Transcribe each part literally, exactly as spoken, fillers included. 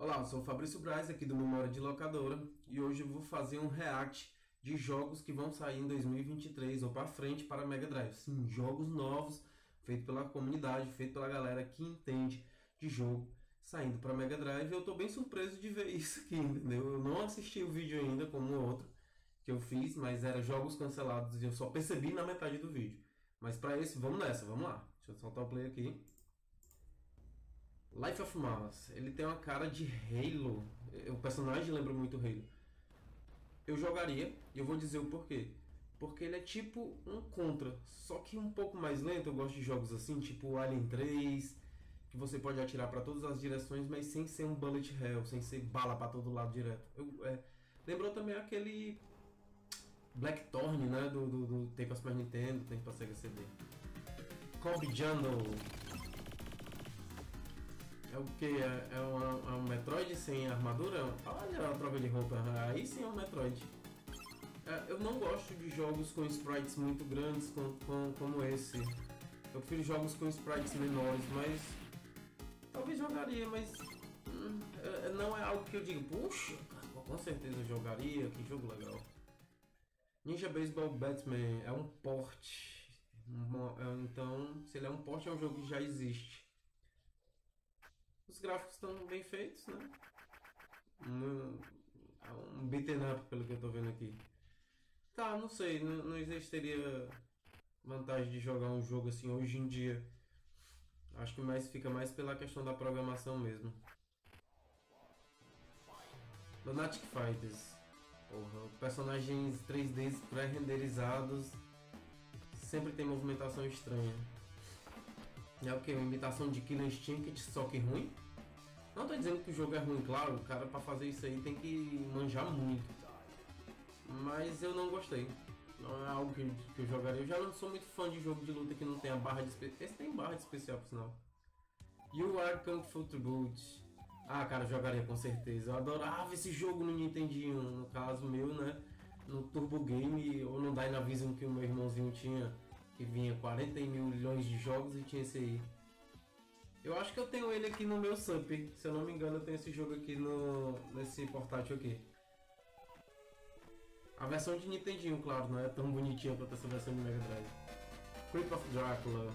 Olá, eu sou o Fabrício Braz aqui do Memória de Locadora e hoje eu vou fazer um react de jogos que vão sair em dois mil e vinte e três ou para frente para Mega Drive. Sim, jogos novos, feito pela comunidade, feito pela galera que entende de jogo, saindo para Mega Drive. Eu tô bem surpreso de ver isso aqui, entendeu? Eu não assisti o vídeo ainda como o outro que eu fiz, mas era jogos cancelados e eu só percebi na metade do vídeo. Mas para esse, vamos nessa, vamos lá. Deixa eu soltar o play aqui. Life of Mars, ele tem uma cara de Halo, o personagem lembra muito Halo. Eu jogaria, e eu vou dizer o porquê. Porque ele é tipo um Contra, só que um pouco mais lento. Eu gosto de jogos assim, tipo Alien três, que você pode atirar para todas as direções, mas sem ser um bullet hell, sem ser bala para todo lado direto. Eu, é, lembrou também aquele Blackthorne, né, do, do, do tem para Super Nintendo, tem para Sega C D. Cobb Jungle. É o que? É, é, um, é um Metroid sem armadura? Olha a troca de roupa, aí sim é um Metroid. É, eu não gosto de jogos com sprites muito grandes com, com, como esse. Eu prefiro jogos com sprites menores, mas... talvez jogaria, mas... Hum, é, não é algo que eu digo, puxa, com certeza eu jogaria, que jogo legal. Ninja Baseball Batman é um port. Então, se ele é um port, é um jogo que já existe. Os gráficos estão bem feitos, né? Um, um beaten up, pelo que eu tô vendo aqui. Tá, não sei, não, não existiria vantagem de jogar um jogo assim hoje em dia. Acho que mais fica mais pela questão da programação mesmo. Lunatic Fighters. Porra, personagens três D pré-renderizados. Sempre tem movimentação estranha. É o que? Uma imitação de Killer Instinct, só que ruim? Não tô dizendo que o jogo é ruim, claro, o cara pra fazer isso aí tem que manjar muito. Mas eu não gostei. Não é algo que, que eu jogaria. Eu já não sou muito fã de jogo de luta que não tem a barra de especial. Esse tem barra de especial, por sinal. You Are Kung Fu to Gold. Ah, cara, eu jogaria com certeza. Eu adorava esse jogo no Nintendinho, no caso meu, né? No Turbo Game ou no Dynavision que o meu irmãozinho tinha. Que vinha quarenta milhões de jogos e tinha esse aí. Eu acho que eu tenho ele aqui no meu Sup. Se eu não me engano, eu tenho esse jogo aqui no, nesse portátil aqui. A versão de Nintendinho, claro, não é tão bonitinha quanto essa versão de Mega Drive. Creep of Dracula.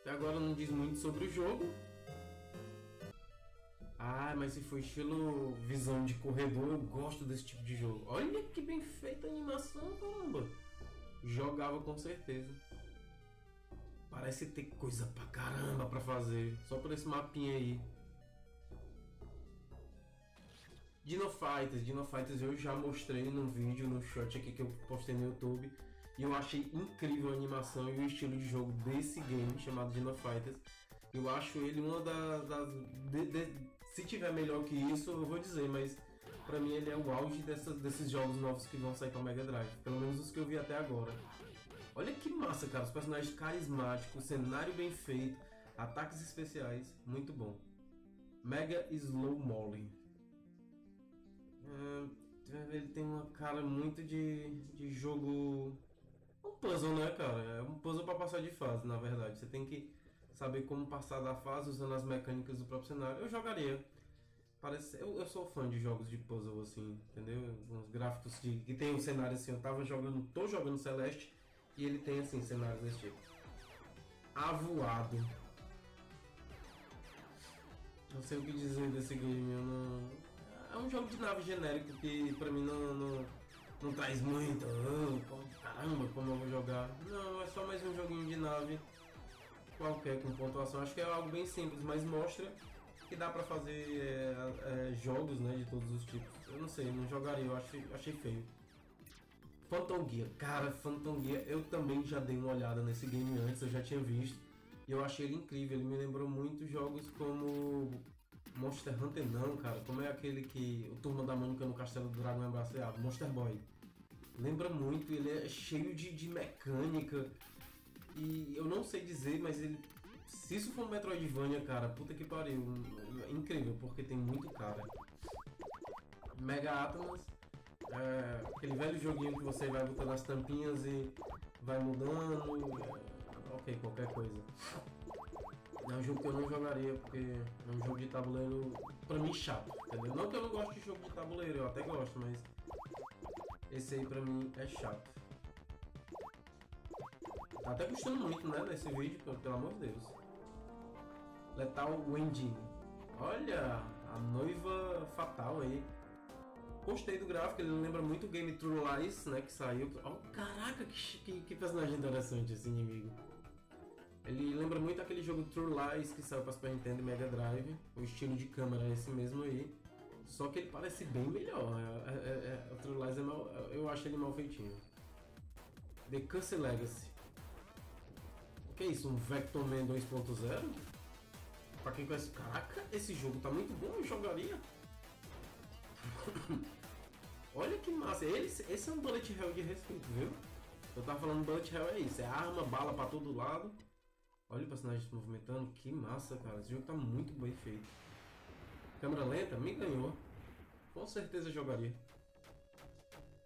Até agora não diz muito sobre o jogo. Ah, mas se for estilo visão de corredor, eu gosto desse tipo de jogo. Olha que bem feita a animação, caramba. Jogava com certeza. Parece ter coisa pra caramba pra fazer. Só por esse mapinha aí. Dino Fighters. Dino Fighters eu já mostrei num vídeo, num short aqui que eu postei no YouTube. E eu achei incrível a animação e o estilo de jogo desse game chamado Dino Fighters. Eu acho ele uma das... das de, de, se tiver melhor que isso, eu vou dizer, mas... pra mim ele é o auge dessas, desses jogos novos que vão sair pra Mega Drive. Pelo menos os que eu vi até agora. Olha que massa, cara. Os personagens carismáticos, cenário bem feito, ataques especiais. Muito bom. Mega Slow Molly. É, ele tem uma cara muito de, de jogo... um puzzle, né, cara? É um puzzle pra passar de fase, na verdade. Você tem que saber como passar da fase usando as mecânicas do próprio cenário. Eu jogaria. Parece... Eu, eu sou fã de jogos de puzzle assim, entendeu? Uns gráficos de... que tem um cenário assim. Eu tava jogando... tô jogando Celeste e ele tem assim, cenários desse tipo. Avoado. Não sei o que dizer desse game. Eu não... é um jogo de nave genérico que pra mim não... não... não traz muito, oh, caramba, como eu vou jogar. Não, é só mais um joguinho de nave qualquer com pontuação. Acho que é algo bem simples, mas mostra que dá pra fazer é, é, jogos, né, de todos os tipos. Eu não sei, não jogaria, eu achei, achei feio. Phantom Gear, cara, Phantom Gear, eu também já dei uma olhada nesse game antes, eu já tinha visto. E eu achei ele incrível, ele me lembrou muito jogos como... Monster Hunter não, cara, como é aquele que o Turma da Mônica no Castelo do Dragão é braceado, Monster Boy. Lembra muito, ele é cheio de, de mecânica. E eu não sei dizer, mas ele... se isso for um Metroidvania, cara, puta que pariu. É incrível, porque tem muito cara. Mega Atmos. É aquele velho joguinho que você vai botando as tampinhas e vai mudando. É, ok, qualquer coisa. É um jogo que eu não jogaria, porque é um jogo de tabuleiro pra mim chato, entendeu? Não que eu não goste de jogo de tabuleiro, eu até gosto, mas esse aí pra mim é chato. Tá até custando muito, né, nesse vídeo, pelo, pelo amor de Deus. Letal Wendy. Olha, a noiva fatal aí. Gostei do gráfico, ele lembra muito o game True Lies, né, que saiu. Oh, caraca, que, que, que personagem interessante esse inimigo. Ele lembra muito aquele jogo True Lies que saiu para Super Nintendo e Mega Drive. O estilo de câmera é esse mesmo aí. Só que ele parece bem melhor. É, é, é, o True Lies é mal, eu acho ele mal feitinho. The Curse Legacy. O que é isso? Um Vector Man dois ponto zero? Pra quem conhece... Caraca, esse jogo tá muito bom, eu jogaria. Olha que massa. Esse, esse é um bullet hell de respeito, viu? Eu tava falando bullet hell é isso. É arma, bala pra todo lado. Olha o personagem se movimentando, que massa, cara. Esse jogo tá muito bem feito. Câmera lenta, me ganhou. Com certeza jogaria.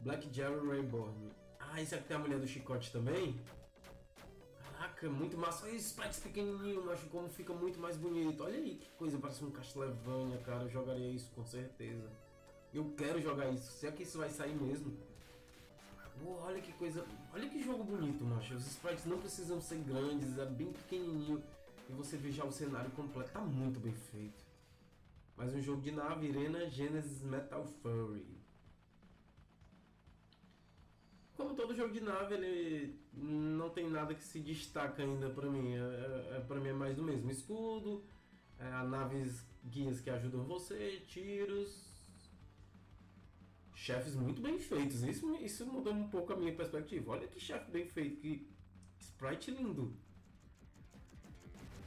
Black Jerry Rayborn. Ah, esse aqui tem a mulher do chicote também? Caraca, muito massa. Olha esse sprites pequenininho, macho, como fica muito mais bonito. Olha aí, que coisa, parece um Castlevania, cara. Eu jogaria isso, com certeza. Eu quero jogar isso, será que isso vai sair mesmo? Oh, olha que coisa, olha que jogo bonito, macho. Os sprites não precisam ser grandes, é bem pequenininho. E você vê já o cenário completo, tá muito bem feito. Mais um jogo de nave, Irena Genesis Metal Fury. Como todo jogo de nave, ele não tem nada que se destaca ainda pra mim. É, é, pra mim é mais do mesmo, escudo, é, naves guias que ajudam você, tiros... Chefes muito bem feitos, isso, isso mudou um pouco a minha perspectiva. Olha que chefe bem feito, que sprite lindo.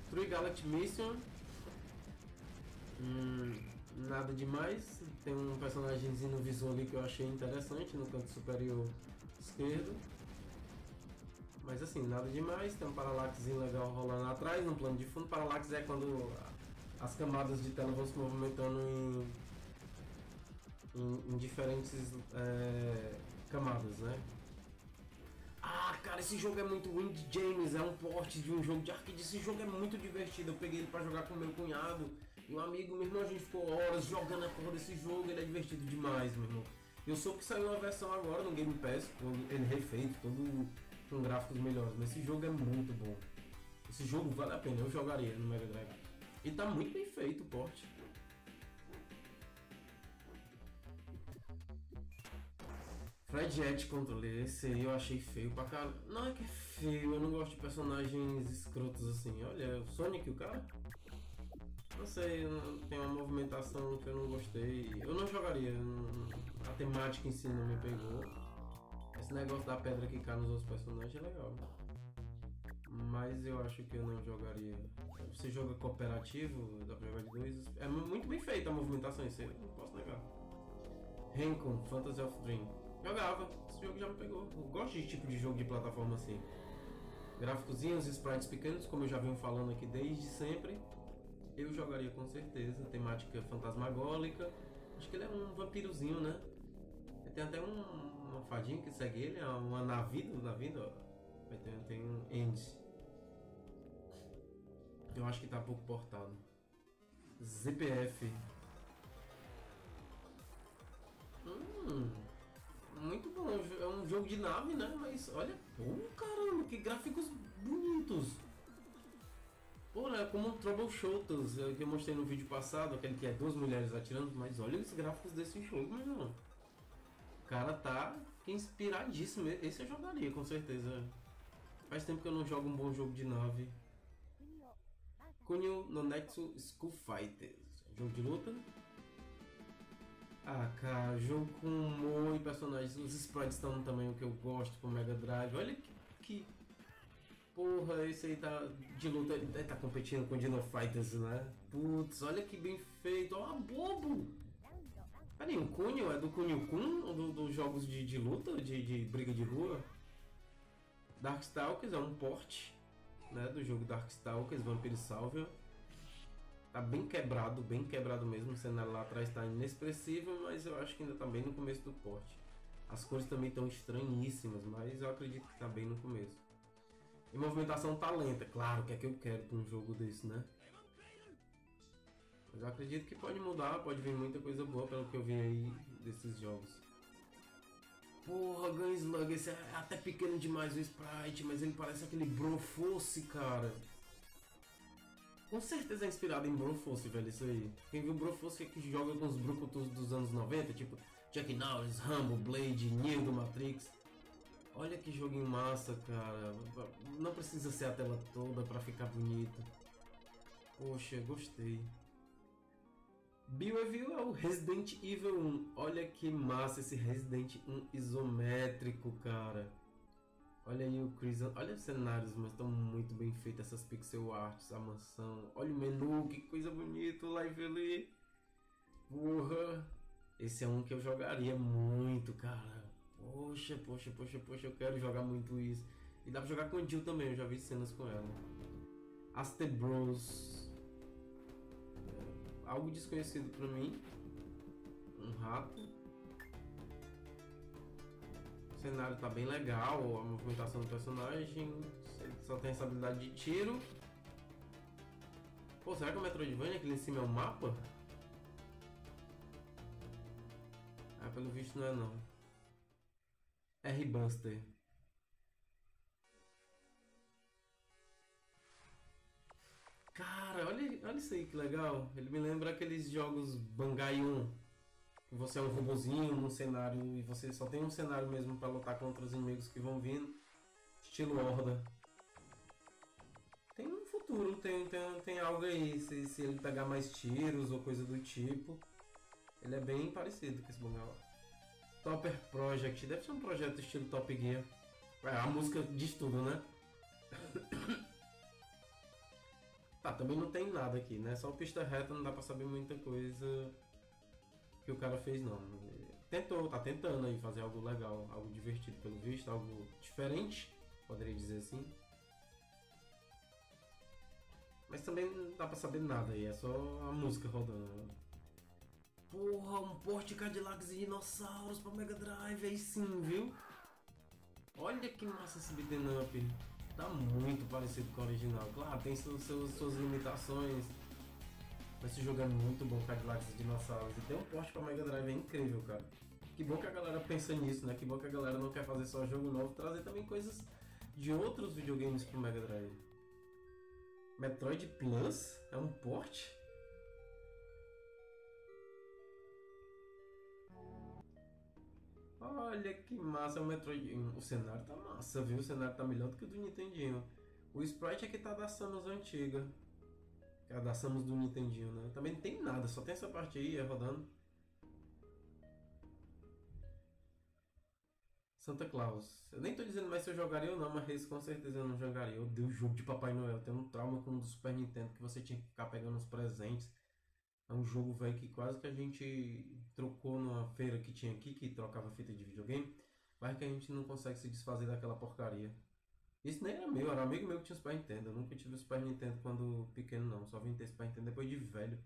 True Galaxy Mission. Hum, nada demais. Tem um personagemzinho no visual ali que eu achei interessante no canto superior esquerdo. Mas assim, nada demais. Tem um paralaxezinho legal rolando atrás, no plano de fundo. Paralaxe é quando as camadas de tela vão se movimentando em... Em, em diferentes é, camadas, né? Ah, cara, esse jogo é muito Wind James, é um porte de um jogo de arcade. Esse jogo é muito divertido, eu peguei ele pra jogar com meu cunhado e um amigo, meu irmão, a gente ficou horas jogando a porra desse jogo, ele é divertido demais, meu irmão. Eu soube que saiu uma versão agora no Game Pass, ele refeito, todo com gráficos melhores, mas esse jogo é muito bom. Esse jogo vale a pena, eu jogaria no Mega Drive. E tá muito bem feito o porte. Fredjet Controller, esse aí eu achei feio pra caralho. Não é que é feio, eu não gosto de personagens escrotos assim. Olha, o Sonic, o cara? Não sei, tem uma movimentação que eu não gostei. Eu não jogaria, não... a temática em si não me pegou. Esse negócio da pedra que cai nos outros personagens é legal. Mas eu acho que eu não jogaria. Você joga cooperativo, dá pra jogar de dois. É muito bem feita a movimentação, isso aí eu não posso negar. Rencon, Fantasy of Dream. Jogava, esse jogo já me pegou. Eu gosto de tipo de jogo de plataforma assim. Gráficozinhos, sprites pequenos, como eu já venho falando aqui desde sempre. Eu jogaria com certeza. Temática fantasmagólica. Acho que ele é um vampirozinho, né? Tem até um, uma fadinha que segue ele, é uma Navido, Navido. Tem, tem um End. Eu acho que tá pouco portado. Z P F. Hum... Muito bom, é um jogo de nave, né? Mas olha, pô, caramba, que gráficos bonitos! Pô, é como um Troubleshooters que eu mostrei no vídeo passado, aquele que é duas mulheres atirando, mas olha os gráficos desse jogo, meu irmão. O cara tá inspiradíssimo, esse eu jogaria com certeza. Faz tempo que eu não jogo um bom jogo de nave. Kunio no Nexo School Fighters, jogo de luta. Ah, cara, jogo com humor e personagens, os sprites estão também o que eu gosto com o Mega Drive. Olha que, que... Porra, esse aí tá de luta, ele tá competindo com o Dino Fighters, né? Putz, olha que bem feito, ó, bobo! Peraí, o Kunio é do Kunio Kun ou do, dos jogos de, de luta, de, de briga de rua? Darkstalkers é um port, né, do jogo Darkstalkers, Vampiro Sálvia. Tá bem quebrado, bem quebrado mesmo, o cenário lá atrás tá inexpressível, mas eu acho que ainda tá bem no começo do porte. As cores também estão estranhíssimas, mas eu acredito que tá bem no começo. E movimentação tá lenta, claro, o que é que eu quero pra um jogo desse, né? Mas eu acredito que pode mudar, pode vir muita coisa boa pelo que eu vi aí desses jogos. Porra, Gunslug, esse é até pequeno demais o sprite, mas ele parece aquele Broforce, cara. Com certeza é inspirado em Broforce, velho, isso aí. Quem viu Broforce é que joga com os brucutus dos anos noventa, tipo Jack Norris, Rambo, Blade, Neo do Matrix. Olha que joguinho massa, cara. Não precisa ser a tela toda pra ficar bonito. Poxa, gostei. Bioreview é o Resident Evil um. Olha que massa esse Resident um isométrico, cara. Olha aí o Chris. Olha os cenários, mas estão muito bem feitas essas pixel arts, a mansão. Olha o menu, que coisa bonita, o live ali. Porra. Esse é um que eu jogaria muito, cara. Poxa, poxa, poxa, poxa, eu quero jogar muito isso. E dá pra jogar com o Jill também, eu já vi cenas com ela. Aster Bros. Algo desconhecido pra mim. Um rato. O cenário tá bem legal, a movimentação do personagem, só tem essa habilidade de tiro. Pô, será que o Metroidvania aqui em cima é o mapa? Ah, pelo visto não é não. R-Buster. Cara, olha, olha isso aí que legal, ele me lembra aqueles jogos Bangai um. Você é um robozinho num cenário e você só tem um cenário mesmo para lutar contra os inimigos que vão vindo. Estilo Horda. Tem um futuro, tem, tem, tem algo aí. Se, se ele pegar mais tiros ou coisa do tipo. Ele é bem parecido com esse Bangal. Topper Project. Deve ser um projeto estilo Top Gear. É, a música diz tudo, né? Tá, também não tem nada aqui, né? Só pista reta, não dá para saber muita coisa que o cara fez não. Tentou, tá tentando aí fazer algo legal, algo divertido pelo visto, algo diferente, poderia dizer assim. Mas também não dá pra saber nada aí, é só a música rodando. Porra, um porte Cadillacs e dinossauros pra Mega Drive, aí sim, viu? Olha que massa esse beat'em up, tá muito parecido com o original, claro, tem seus, seus, suas limitações. Esse jogo é muito bom, Cadillacs e dinossauros, e tem um porte pra Mega Drive, é incrível, cara. Que bom que a galera pensa nisso, né? Que bom que a galera não quer fazer só jogo novo, trazer também coisas de outros videogames pro Mega Drive. Metroid Plus é um porte? Olha que massa, é um Metroid. O cenário tá massa, viu? O cenário tá melhor do que o do Nintendinho. O sprite aqui tá da Samus antiga. É a da Samus do Nintendinho, né? Também não tem nada, só tem essa parte aí, é rodando. Santa Claus. Eu nem tô dizendo mais se eu jogaria ou não, mas esse com certeza eu não jogaria. Eu odeio o jogo de Papai Noel. Tem um trauma com o do Super Nintendo que você tinha que ficar pegando os presentes. É um jogo, velho, que quase que a gente trocou numa feira que tinha aqui, que trocava fita de videogame. Mas que a gente não consegue se desfazer daquela porcaria. Isso nem era meu, era amigo meu que tinha o Super Nintendo. Eu nunca tive o Super Nintendo quando pequeno não, só vim ter Super Nintendo depois de velho.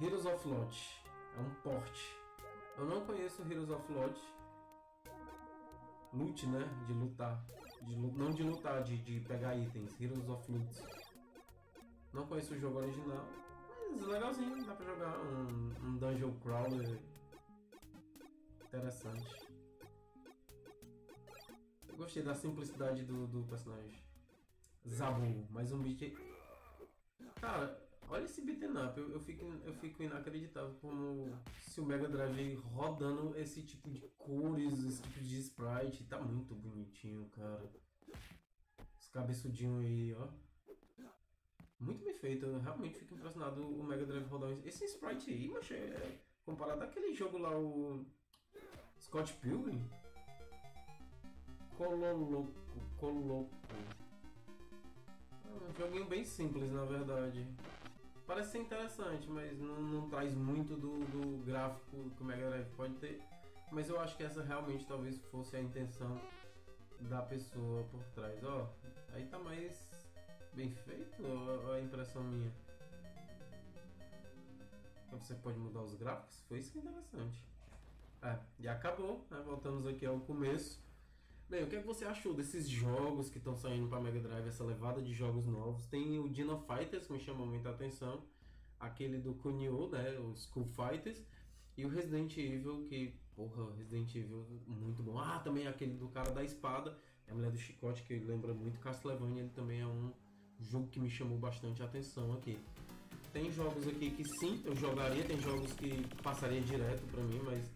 Heroes of Loot é um port. Eu não conheço Heroes of Loot. Loot, né? De lutar. De, não de lutar, de, de pegar itens. Heroes of Loot. Não conheço o jogo original, mas legalzinho, dá pra jogar um, um Dungeon Crawler. Interessante. Eu gostei da simplicidade do, do personagem. Zabu, mais um beat. Cara, olha esse beat'em up, eu, eu, fico, eu fico inacreditável como se o Mega Drive rodando esse tipo de cores, esse tipo de sprite. Tá muito bonitinho, cara. Os cabeçudinhos aí, ó. Muito bem feito, eu realmente fico impressionado o Mega Drive rodando. Esse sprite aí, mas é comparado àquele jogo lá, o Scott Pilgrim. Cololoco, Coloco. É um joguinho bem simples, na verdade. Parece ser interessante, mas não, não traz muito do, do gráfico que o Mega Drive pode ter. Mas eu acho que essa realmente talvez fosse a intenção da pessoa por trás. Ó, aí tá mais bem feito, ó, a impressão minha. Você pode mudar os gráficos, foi isso que é interessante. É, e acabou, né? Voltamos aqui ao começo. Bem, o que é que você achou desses jogos que estão saindo para Mega Drive, essa levada de jogos novos? Tem o Dino Fighters, que me chamou muita atenção, aquele do Kunio, né, os Cool Fighters, e o Resident Evil, que, porra, Resident Evil muito bom. Ah, também aquele do cara da espada, a mulher do chicote, que lembra muito Castlevania, ele também é um jogo que me chamou bastante atenção aqui. Tem jogos aqui que sim, eu jogaria, tem jogos que passaria direto pra mim, mas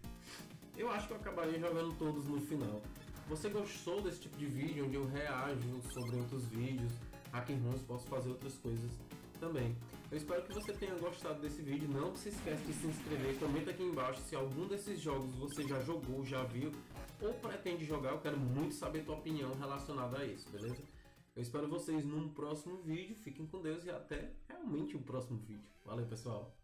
eu acho que eu acabaria jogando todos no final. Você gostou desse tipo de vídeo, onde eu reajo sobre outros vídeos, hack and runs, posso fazer outras coisas também. Eu espero que você tenha gostado desse vídeo, não se esquece de se inscrever, comenta aqui embaixo se algum desses jogos você já jogou, já viu, ou pretende jogar, eu quero muito saber a tua opinião relacionada a isso, beleza? Eu espero vocês num próximo vídeo, fiquem com Deus e até realmente o próximo vídeo. Valeu, pessoal!